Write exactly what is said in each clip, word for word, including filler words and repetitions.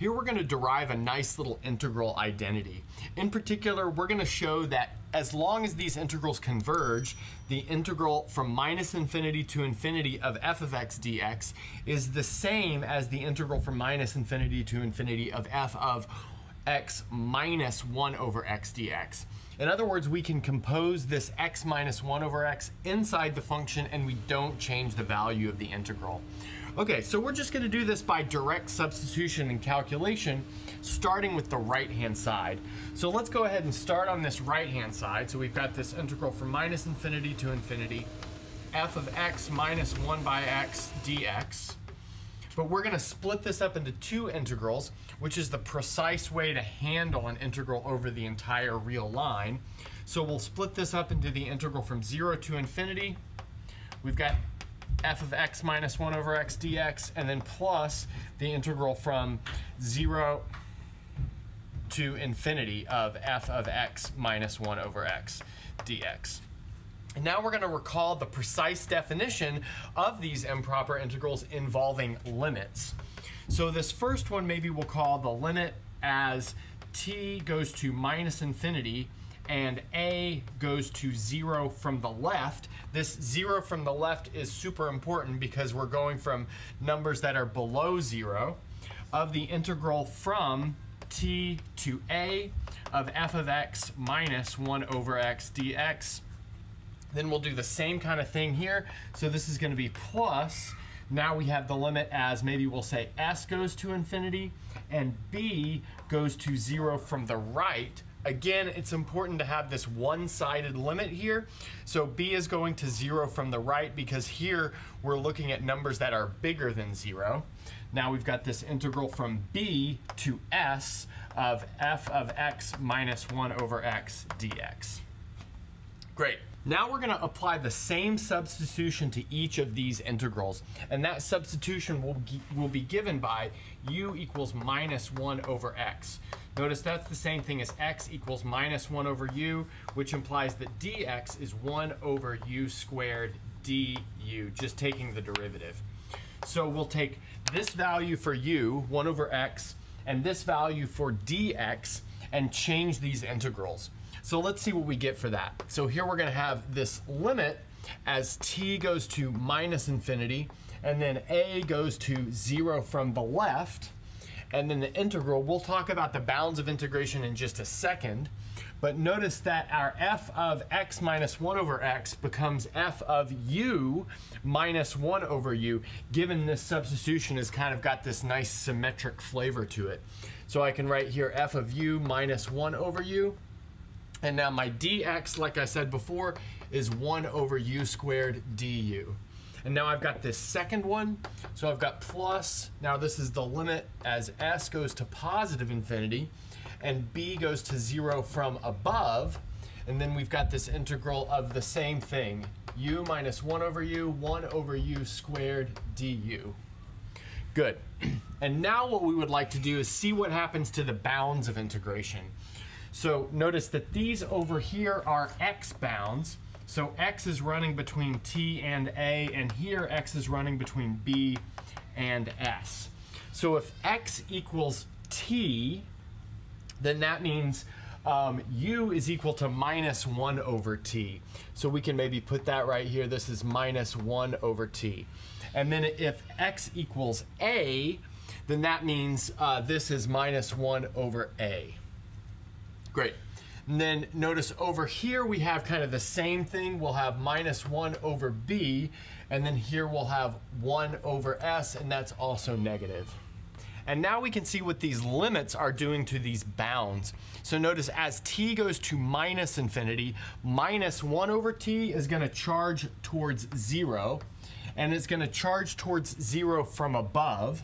Here we're going to derive a nice little integral identity. In particular, we're going to show that as long as these integrals converge, the integral from minus infinity to infinity of f of x dx is the same as the integral from minus infinity to infinity of f of x minus one over x dx. In other words, we can compose this x minus one over x inside the function and we don't change the value of the integral. Okay, so we're just going to do this by direct substitution and calculation, starting with the right-hand side. So let's go ahead and start on this right-hand side. So we've got this integral from minus infinity to infinity, f of x minus one by x dx. But we're going to split this up into two integrals, which is the precise way to handle an integral over the entire real line. So we'll split this up into the integral from zero to infinity. We've got f of x minus one over x dx, and then plus the integral from zero to infinity of f of x minus one over x dx. And now we're going to recall the precise definition of these improper integrals involving limits. So this first one, maybe we'll call the limit as t goes to minus infinity and a goes to zero from the left. This zero from the left is super important because we're going from numbers that are below zero of the integral from t to a of f of x minus one over x dx. Then we'll do the same kind of thing here. So this is going to be plus. Now we have the limit as maybe we'll say s goes to infinity and b goes to zero from the right. Again, it's important to have this one-sided limit here. So b is going to zero from the right because here we're looking at numbers that are bigger than zero. Now we've got this integral from b to s of f of x minus one over x dx. Great. Now we're going to apply the same substitution to each of these integrals, and that substitution will, will be given by u equals minus one over x. Notice that's the same thing as x equals minus one over u, which implies that dx is one over u squared du, just taking the derivative. So we'll take this value for u, one over x, and this value for dx, and change these integrals. So let's see what we get for that. So here we're going to have this limit as t goes to minus infinity, and then a goes to zero from the left, and then the integral. We'll talk about the bounds of integration in just a second, but notice that our f of x minus one over x becomes f of u minus one over u, given this substitution has kind of got this nice symmetric flavor to it. So I can write here f of u minus one over u. And now my dx, like I said before, is one over u squared du. And now I've got this second one. So I've got plus. Now this is the limit as s goes to positive infinity and b goes to zero from above. And then we've got this integral of the same thing, u minus one over u, one over u squared du. Good. And now what we would like to do is see what happens to the bounds of integration. So notice that these over here are x bounds. So x is running between t and a, and here x is running between b and s. So if x equals t, then that means um, u is equal to minus one over t. So we can maybe put that right here. This is minus one over t. And then if x equals a, then that means uh, this is minus one over a. Great. And then notice over here we have kind of the same thing. We'll have minus one over b, and then here we'll have one over s, and that's also negative. And now we can see what these limits are doing to these bounds. So notice as t goes to minus infinity, minus one over t is going to charge towards zero, and it's going to charge towards zero from above,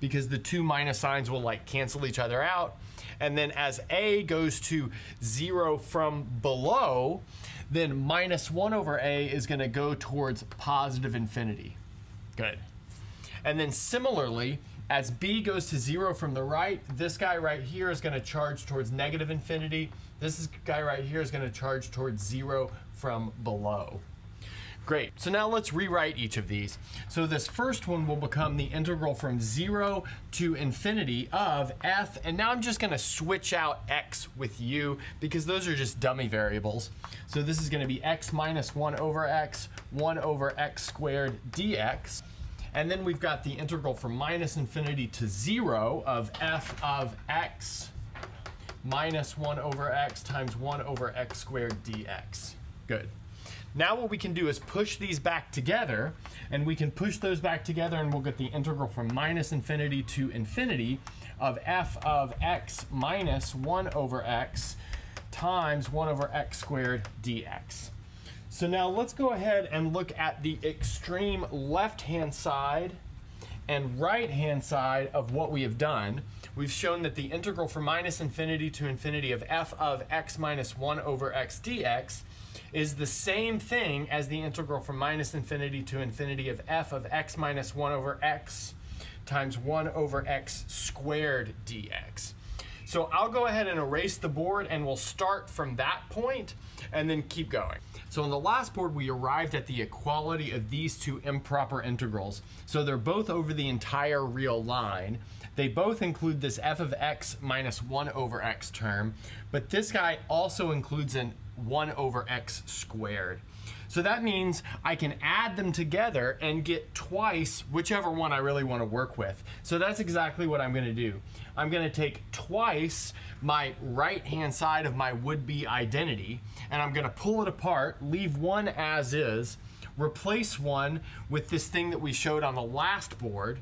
because the two minus signs will like cancel each other out. And then as a goes to zero from below, then minus one over a is going to go towards positive infinity. Good. And then similarly, as b goes to zero from the right, this guy right here is going to charge towards negative infinity. This guy right here is going to charge towards zero from below. Great, so now let's rewrite each of these. So this first one will become the integral from zero to infinity of f, and now I'm just gonna switch out x with u because those are just dummy variables. So this is gonna be x minus one over x, one over x squared dx. And then we've got the integral from minus infinity to zero of f of x minus one over x times one over x squared dx. Good. Now what we can do is push these back together, and we can push those back together and we'll get the integral from minus infinity to infinity of f of x minus one over x times one over x squared dx. So now let's go ahead and look at the extreme left-hand side and right-hand side of what we have done. We've shown that the integral from minus infinity to infinity of f of x minus one over x dx is the same thing as the integral from minus infinity to infinity of f of x minus one over x times one over x squared dx. So I'll go ahead and erase the board and we'll start from that point and then keep going. So on the last board, we arrived at the equality of these two improper integrals. So they're both over the entire real line. They both include this f of x minus one over x term, but this guy also includes an one over x squared. So that means I can add them together and get twice whichever one I really want to work with. So that's exactly what I'm going to do. I'm going to take twice my right-hand side of my would-be identity, and I'm going to pull it apart, leave one as is, replace one with this thing that we showed on the last board,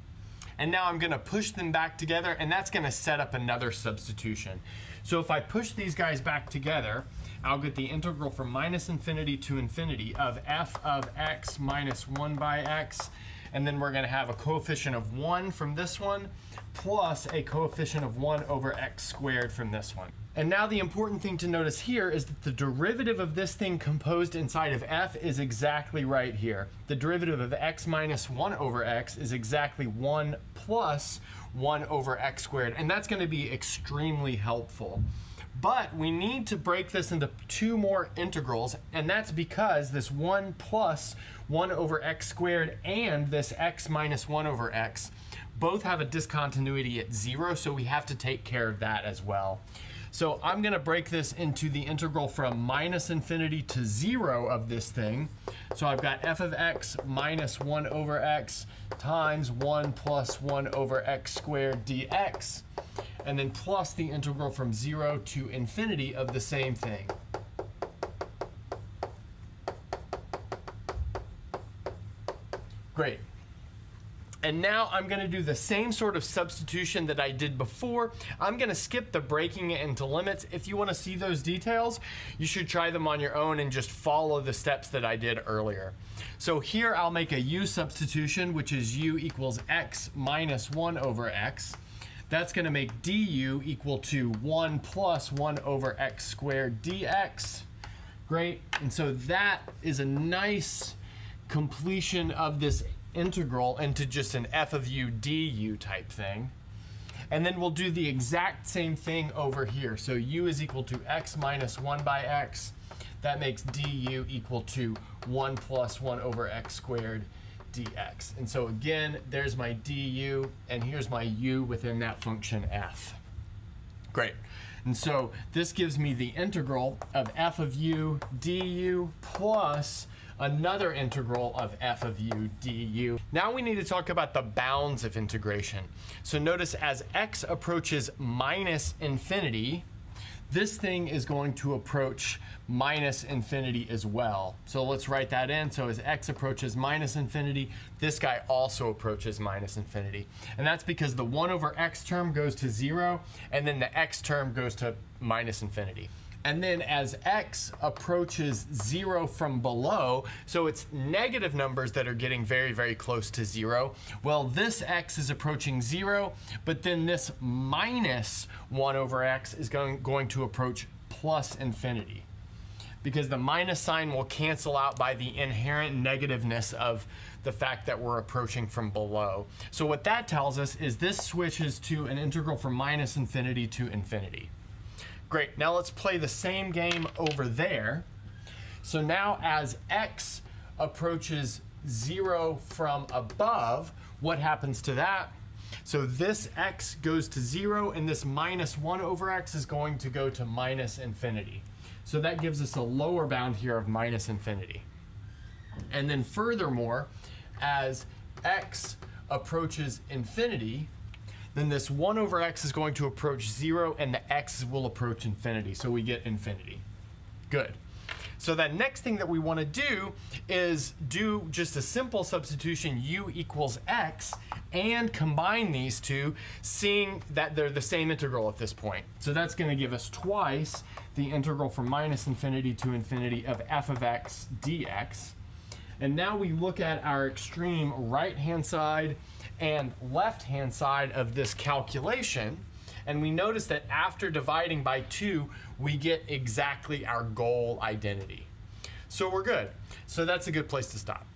and now I'm going to push them back together, and that's going to set up another substitution. So if I push these guys back together, I'll get the integral from minus infinity to infinity of f of x minus one by x, and then we're going to have a coefficient of one from this one plus a coefficient of one over x squared from this one. And now the important thing to notice here is that the derivative of this thing composed inside of f is exactly right here. The derivative of x minus one over x is exactly one plus one over x squared, and that's going to be extremely helpful. But we need to break this into two more integrals, and that's because this one plus one over x squared and this x minus one over x both have a discontinuity at zero, so we have to take care of that as well. So I'm going to break this into the integral from minus infinity to zero of this thing. So I've got f of x minus one over x times one plus one over x squared dx, and then plus the integral from zero to infinity of the same thing. Great. And now I'm going to do the same sort of substitution that I did before. I'm going to skip the breaking it into limits. If you want to see those details, you should try them on your own and just follow the steps that I did earlier. So here I'll make a u substitution, which is u equals x minus one over x. That's going to make du equal to one plus one over x squared dx. Great. And so that is a nice completion of this integral into just an f of u du type thing. And then we'll do the exact same thing over here. So u is equal to x minus one by x. That makes du equal to one plus one over x squared dx. And so again, there's my du, and here's my u within that function f. Great. And so this gives me the integral of f of u du plus another integral of f of u du. Now we need to talk about the bounds of integration. So notice as x approaches minus infinity, this thing is going to approach minus infinity as well. So let's write that in. So as x approaches minus infinity, this guy also approaches minus infinity. And that's because the one over x term goes to zero, and then the x term goes to minus infinity. And then as x approaches zero from below, so it's negative numbers that are getting very, very close to zero. Well, this x is approaching zero, but then this minus one over x is going, going to approach plus infinity, because the minus sign will cancel out by the inherent negativeness of the fact that we're approaching from below. So what that tells us is this switches to an integral from minus infinity to infinity. Great, now let's play the same game over there. So now as x approaches zero from above, what happens to that? So this x goes to zero, and this minus one over x is going to go to minus infinity. So that gives us a lower bound here of minus infinity. And then furthermore, as x approaches infinity, then this one over x is going to approach zero, and the x will approach infinity, so we get infinity. Good. So that next thing that we want to do is do just a simple substitution, u equals x, and combine these two, seeing that they're the same integral at this point. So that's going to give us twice the integral from minus infinity to infinity of f of x dx. And now we look at our extreme right-hand side and left-hand side of this calculation. And we notice that after dividing by two, we get exactly our goal identity. So we're good. So that's a good place to stop.